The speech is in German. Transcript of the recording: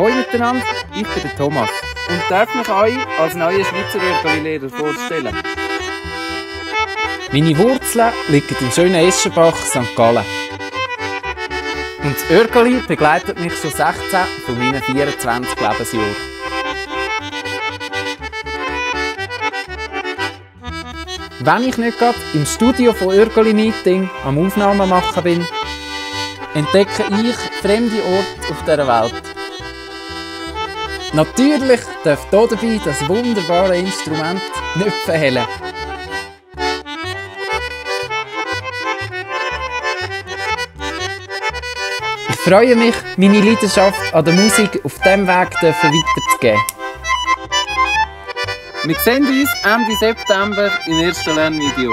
Hallo miteinander, ich bin der Thomas und darf mich euch als neuen Schweizer Örgeli-Lehrer vorstellen. Meine Wurzeln liegen im schönen Eschenbach St. Gallen. Und das Örgeli begleitet mich schon 16 von meinen 24 Lebensjahren. Wenn ich nicht gerade im Studio von Örgeli-Meeting am Aufnahmen machen bin, entdecke ich fremde Orte auf dieser Welt. Natürlich darf hier dabei das wunderbare Instrument nicht verhehlen. Ich freue mich, meine Leidenschaft an der Musik auf diesem Weg weiterzugeben. Wir sehen uns Ende September im ersten Lernvideo.